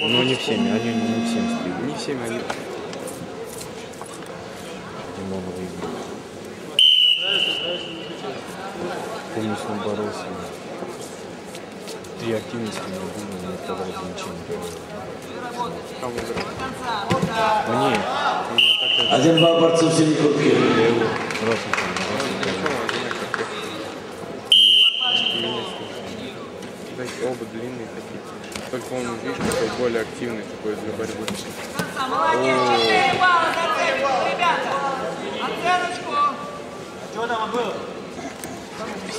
Но не всеми, они не всем стригут. Не всеми они. Димон выиграл. Помню, с ним боролся. Три активности не было, не отдавали ничего. Кому? Нет. Один-два борцов все не крутые. Оба длинные такие. Только он, видишь, какой более активный такой для борьбы. Молодец, 4 балла зацепили, ребята. Оценочку. А чего там было?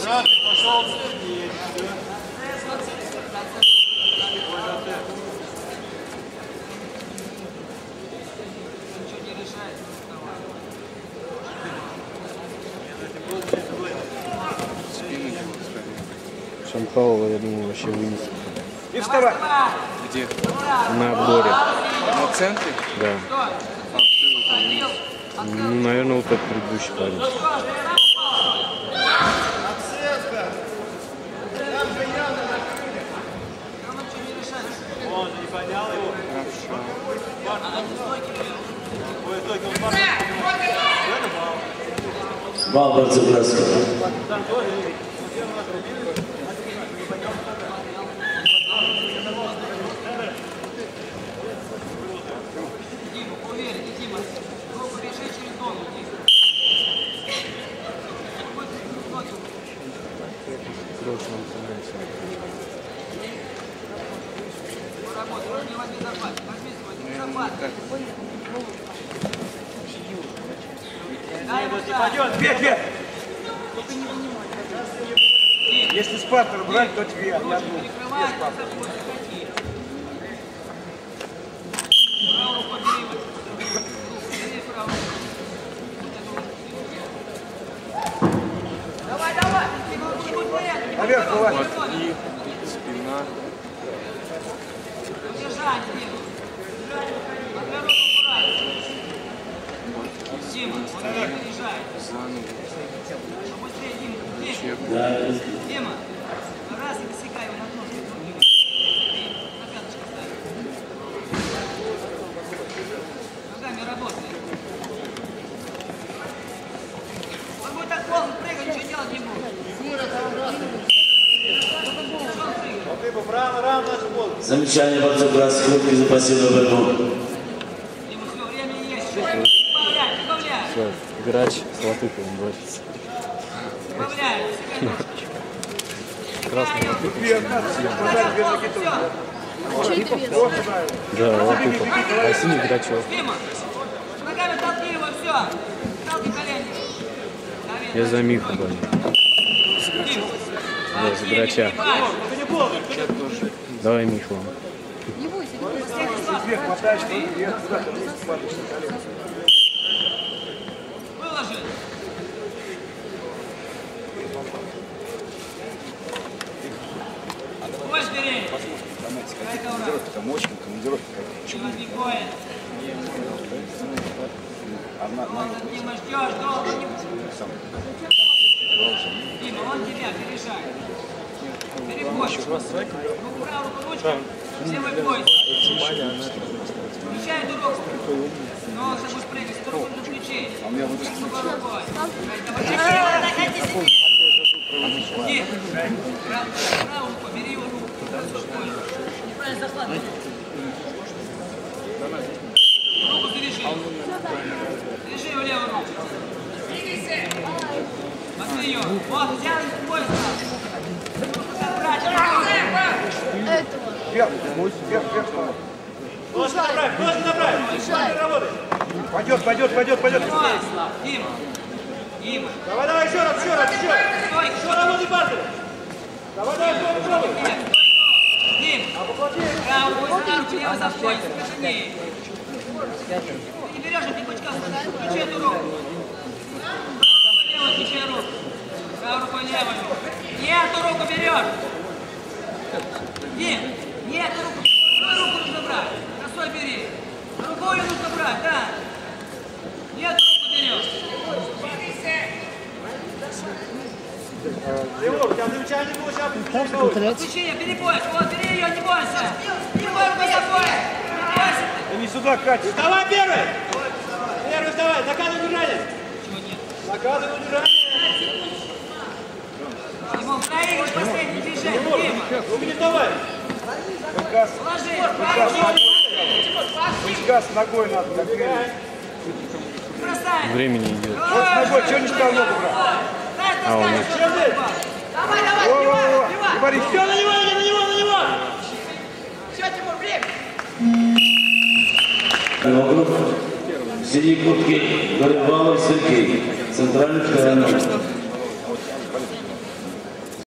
Раз, пошел, и все. Ничего не решает. Шамхалова, я думаю, вообще вынесет. И вставай! Где? На обдоре. На центре? Да. Ну, наверное, вот этот предыдущий парень. Отсетка! Там же явно накрыли. Там ничего не решается. Он не поднял его. Хорошо. Бал борцы братского. Там тоже есть. Вверх! Если спартер брать, то вверх. Я думаю, давай, давай! Наверх, давай! Спина. Удержать, вверх. Дима, он вверх уезжает. Быстрее, Дима. Дима, раз и высекай его на ножке. На пяточку ставь. Ногами работает. Он будет так полно прыгать, ничего делать не будет. Замечание борцов братской группы за пассивную борьбу. Грач с Латыповым борется. Красный Латыпов. Да, Латыпов. А синий Грачев. Я за Миху болею. Да, за Грача. Давай Миху. Там очень командировка. Дима, он тебя пережает. Перебой. Ну, правую ручку. Все вы боитесь. Включай дурок. Но он же будет прыгать. Струк на ключей. А у меня вот ключей. Правую руку, бери его руку. Руку бережи. Бережи его левую руку. Смотри ее. Вот, взял и поезд. Просто направь, просто направь. Не работай. Пойдет. Дима. Давай, еще раз. Стой, еще работай, парни. Давай. Правую руку, левую за пояс, скажи. Ты берешь, а ты кучка, включи эту руку. Правую руку, левую, включай руку. Правую руку, левую. Не эту руку берешь. Дим, не эту руку. Другую руку нужно брать. Косой бери. Другую нужно брать, да. Не эту руку берешь. Левур, у тебя замечание было сейчас. Включи ее, бери пояс. Вот, бери ее, не бойся. Не бойся, не бойся. сюда, Катя. Давай первый! Первый вставай, доказывай удержание. Доказывай удержание. Ему проигрывай последний движение. Угнетовай. Выказ. Выказ ногой надо. Времени идет. Вот с ногой, чего не стал ногу брать? А он нет. Давай, давай, снимай, все на него, на него, на него! Все, Тимур, время! Синей куртки Горбалов Сергей, центральный фермер.